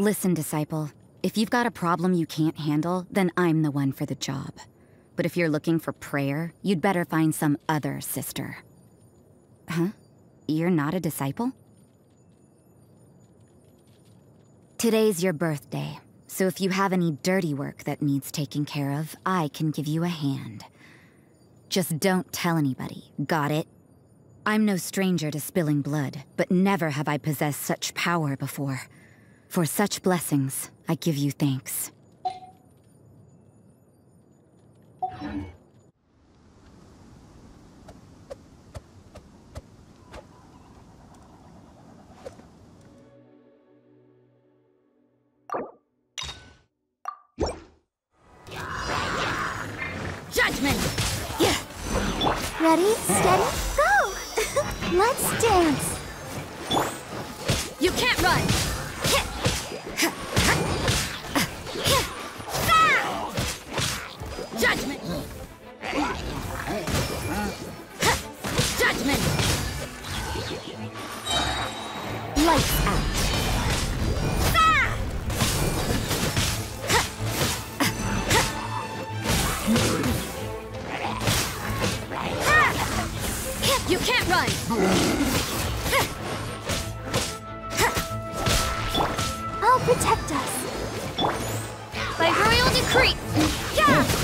Listen, disciple. If you've got a problem you can't handle, then I'm the one for the job. But if you're looking for prayer, you'd better find some other sister. Huh? You're not a disciple? Today's your birthday, so if you have any dirty work that needs taking care of, I can give you a hand. Just don't tell anybody, got it? I'm no stranger to spilling blood, but never have I possessed such power before. For such blessings, I give you thanks. Judgment! Yeah. Ready, steady, go! Let's dance! You can't run! Judgment! Judgment! Lights out! You can't run! I'll protect us! By royal decree! Yeah!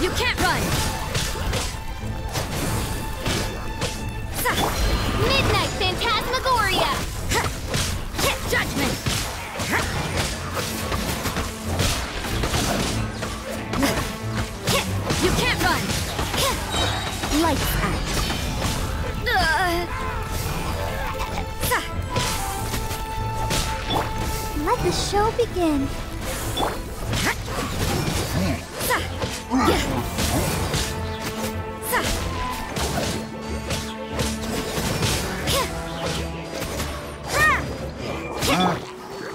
You can't run! Midnight Phantasmagoria! Hit Judgment! You can't run! Lights out! Let the show begin!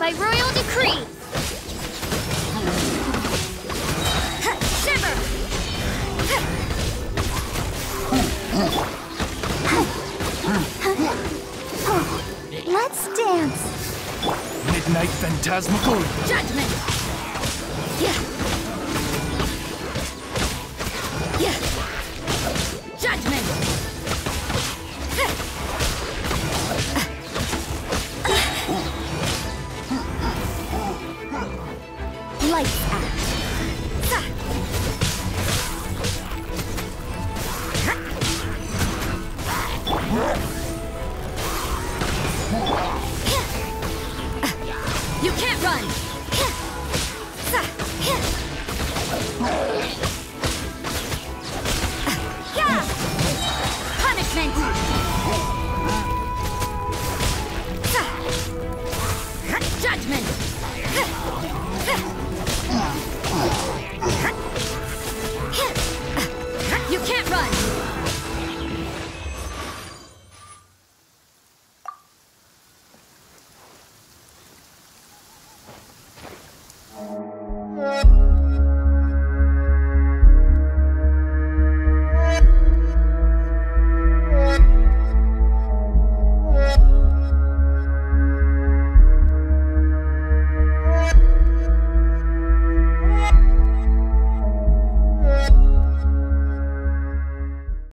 By royal decree! Shiver! Let's dance! Midnight Phantasmagoria! Judgment! Yeah!